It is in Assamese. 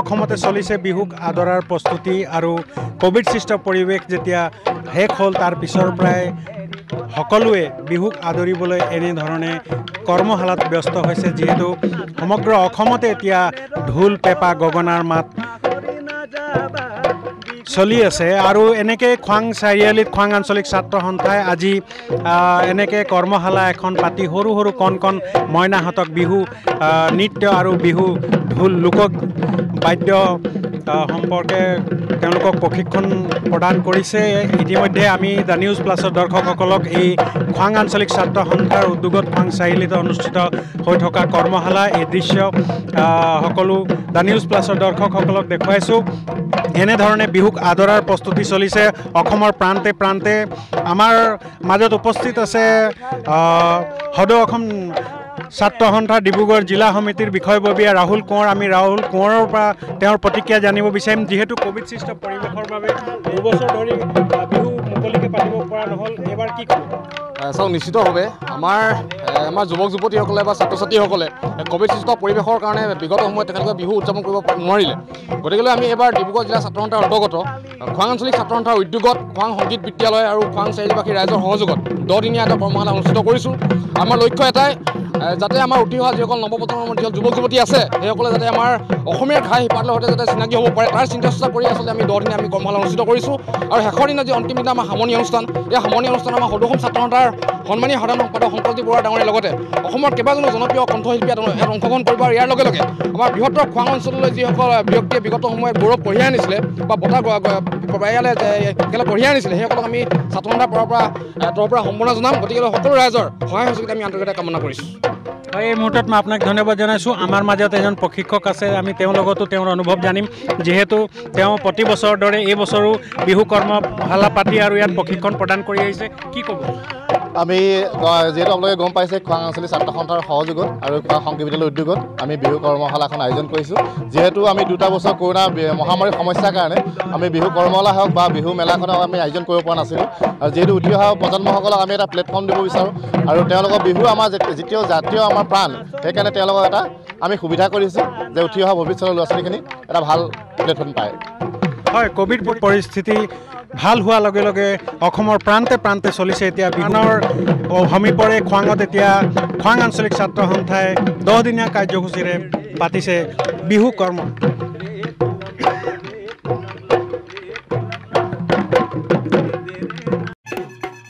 অসমতে চলিছে বিহুক আদৰাৰ প্ৰস্তুতি আৰু কোভিড সৃষ্ট পৰিৱেশ যেতিয়া হেক হ'ল তাৰ পিছৰ প্ৰায় সকলোৱে বিহুক আদৰিবলৈ এনে ধৰণে কৰ্মশালাত ব্যস্ত হৈছে যেহেতু সমগ্ৰ অসমতে এতিয়া ঢোল পেপা গগনাৰ মাত চলি আছে আৰু এনেকৈ খোৱাং চাৰিআলিত খোৱাং আঞ্চলিক ছাত্ৰ সন্থাই আজি এনেকৈ কৰ্মশালা এখন পাতি সৰু সৰু কণ মইনাহঁতক বিহু নৃত্য আৰু বিহু ঢোল লোকক বাদ্য সম্পৰ্কে তেওঁলোকক প্ৰশিক্ষণ প্ৰদান কৰিছে। ইতিমধ্যে আমি দ্য নিউজ প্লাছৰ দৰ্শকসকলক এই খোৱাং আঞ্চলিক ছাত্ৰ সন্থাৰ উদ্যোগত খোৱাং চাৰিআলিত অনুষ্ঠিত হৈ থকা কৰ্মশালা এই দৃশ্য সকলো দ্য নিউজ প্লাছৰ দৰ্শকসকলক দেখুৱাইছোঁ। এনেধৰণে বিহুক আদৰাৰ প্ৰস্তুতি চলিছে অসমৰ প্ৰান্তে প্ৰান্তে। আমাৰ মাজত উপস্থিত আছে সদৌ অসম ছাত্ৰ সন্থা ডিব্ৰুগড় জিলা সমিতিৰ বিষয়ববীয়া ৰাহুল কোঁৱৰ। আমি ৰাহুল কোঁৱৰৰ পৰা তেওঁৰ প্ৰতিক্ৰিয়া জানিব বিচাৰিম। যিহেতু কোভিড সৃষ্ট পৰিৱেশৰ বাবে দুবছৰ ধৰি বিহু মুকলিকৈ পাতিব পৰা নহ'ল, এইবাৰ কি চাওক নিশ্চিতভাৱে আমাৰ যুৱক যুৱতীসকলে বা ছাত্ৰ ছাত্ৰীসকলে কোভিড সৃষ্ট পৰিৱেশৰ কাৰণে বিগত সময়ত তেওঁলোকে বিহু উদযাপন কৰিব নোৱাৰিলে। গতিকেলৈ আমি এইবাৰ ডিব্ৰুগড় জিলা ছাত্ৰ সন্থাৰ অন্তৰ্গত খোৱাং আঞ্চলিক ছাত্ৰ সন্থাৰ উদ্যোগত খোৱাং সংগীত বিদ্যালয় আৰু খোৱাং চাৰিআলিবাসী ৰাইজৰ সহযোগত 10 দিনীয়া এটা কৰ্মশালা অনুষ্ঠিত কৰিছোঁ। আমাৰ লক্ষ্য এটাই, যাতে আমাৰ উঠি অহা যিসকল নৱপ্ৰজন্মৰ যিসকল যুৱক যুৱতী আছে সেইসকলে যাতে আমাৰ অসমীয়াৰ ঘাই সিপাতলৰ সৈতে যাতে চিনাকি হ'ব পাৰে তাৰ চিন্তা চৰ্চা কৰি আচলতে আমি 10 দিনীয়া আমি কৰ্মশালা অনুষ্ঠিত কৰিছোঁ। আৰু শেষৰ দিনা যি অন্তিম দিনা আমাৰ সামৰণি অনুষ্ঠান, এই সামৰণি অনুষ্ঠান আমাৰ সদৌ অসম ছাত্ৰ সন্থাৰ সন্মানীয় সাধাৰণ সম্পাদক শংকৰজী বৰা ডাঙৰীয়াৰ লগতে অসমৰ কেইবাজনো জনপ্ৰিয় কণ্ঠশিল্পী ইয়াত অংশগ্ৰহণ কৰিব। আৰু ইয়াৰ লগে আমাৰ বৃহত্তৰ খোৱাং অঞ্চললৈ যিসকল ব্যক্তিয়ে বিগত সময়ত গৌৰৱ কঢ়িয়াই আনিছিলে বা বঁটা ইয়ালৈ কঢ়িয়াই আনিছিলে সেইসকলক আমি ছাত্ৰ সন্থাৰ তৰফৰ পৰা সম্বৰ্ধনা জনাম। গতিকে সকলো ৰাইজৰ সহায় সহযোগিতা আমি আন্তৰিকতাৰে কামনা কৰিছোঁ। এই মুহূৰ্তত মই আপোনাক ধন্যবাদ জনাইছোঁ। আমাৰ মাজত এজন প্ৰশিক্ষক আছে, আমি তেওঁৰ লগতো তেওঁৰ অনুভৱ জানিম। যিহেতু তেওঁ প্ৰতি বছৰৰ দৰে এই বছৰো বিহু কৰ্মশালা পাতি আৰু ইয়াত প্ৰশিক্ষণ প্ৰদান কৰি আহিছে, কি ক'ব? আমি যিহেতু আপোনালোকে গম পাইছে খোৱাং আঞ্চলিক ছাত্ৰ সন্থাৰ সহযোগত আৰু খোৱাং সংগীত বিদ্যালয়ৰ উদ্যোগত আমি বিহু কৰ্মশালা এখন আয়োজন কৰিছোঁ। যিহেতু আমি 2 বছৰ কৰোণা মহামাৰীৰ সমস্যাৰ কাৰণে আমি বিহু কৰ্মশালা হওক বা বিহু মেলাখন আমি আয়োজন কৰিব পৰা নাছিলোঁ। আৰু যিহেতু উঠি অহা প্ৰজন্মসকলক আমি এটা প্লেটফৰ্ম দিব বিচাৰোঁ আৰু তেওঁলোকৰ বিহু আমাৰ যেতিয়া জাতীয় আমাৰ প্ৰাণ, সেইকাৰণে তেওঁলোকক এটা আমি সুবিধা কৰিছোঁ যে উঠি অহা ভৱিষ্যতৰ ল'ৰা ছোৱালীখিনি এটা ভাল প্লেটফৰ্ম পায়। হয়, কোভিড পৰিস্থিতি ভাল হোৱাৰ লগে লগে অসমৰ প্ৰান্তে প্ৰান্তে চলিছে এতিয়া বিহুৰ সমীপৰে খোৱাঙত এতিয়া খোৱাং আঞ্চলিক ছাত্ৰ সন্থাই 10 দিনীয়া কাৰ্যসূচীৰে পাতিছে বিহু কৰ্ম।